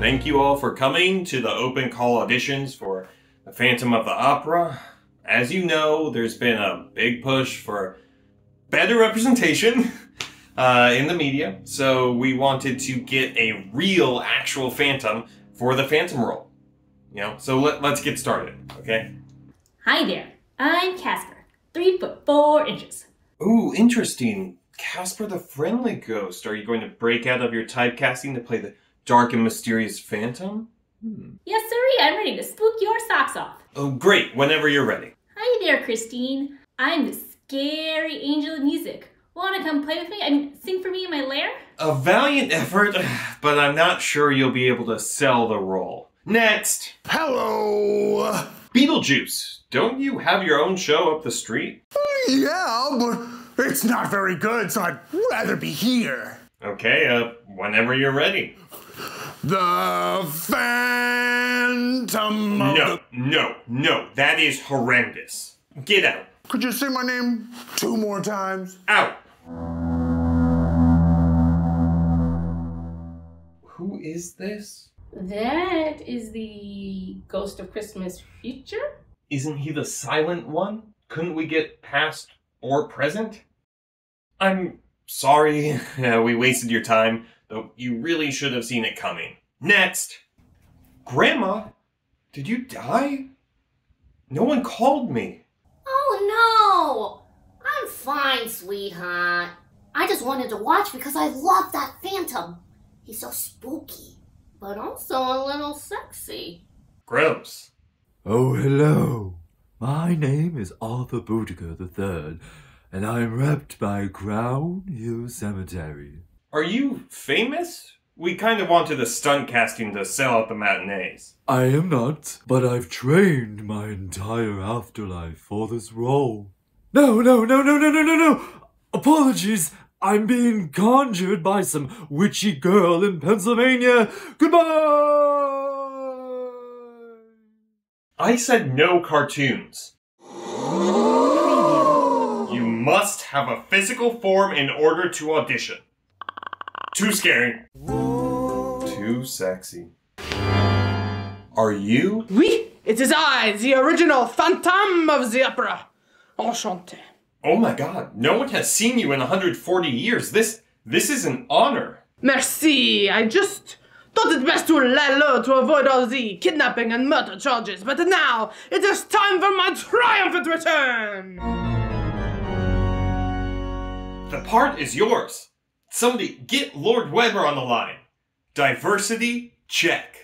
Thank you all for coming to the open call auditions for The Phantom of the Opera. As you know, there's been a big push for better representation in the media, so we wanted to get a real, actual Phantom for the Phantom role. You know, so let's get started, okay? Hi there, I'm Casper, 3 foot 4 inches. Ooh, interesting. Casper the Friendly Ghost. Are you going to break out of your typecasting to play the dark and mysterious Phantom? Yes, sirree, I'm ready to spook your socks off. Oh, great, whenever you're ready. Hi there, Christine. I'm the scary angel of music. Want to come play with me and sing for me in my lair? A valiant effort, but I'm not sure you'll be able to sell the role. Next! Hello! Beetlejuice, don't you have your own show up the street? Yeah, but it's not very good, so I'd rather be here. Okay, whenever you're ready. The Phantom of the... No, that is horrendous. Get out. Could you say my name 2 more times? Out. Who is this? That is the Ghost of Christmas Future. Isn't he the silent one? Couldn't we get past or present? I'm sorry, we wasted your time. Though you really should have seen it coming. Next! Grandma, did you die? No one called me. Oh no! I'm fine, sweetheart. I just wanted to watch because I love that Phantom. He's so spooky, but also a little sexy. Gross. Oh, hello. My name is Arthur Bukater III, and I am rapt by Crown Hill Cemetery. Are you famous? We kind of wanted the stunt casting to sell out the matinees. I am not, but I've trained my entire afterlife for this role. No! Apologies, I'm being conjured by some witchy girl in Pennsylvania. Goodbye! I said no cartoons. You must have a physical form in order to audition. Too scary. Too sexy. Are you? Oui, it is I, the original Phantom of the Opera. Enchanté. Oh my god, no one has seen you in 140 years. This is an honor. Merci, I just thought it best to lay low to avoid all the kidnapping and murder charges. But now, it is time for my triumphant return. The part is yours. Somebody get Lord Webber on the line. Diversity, check.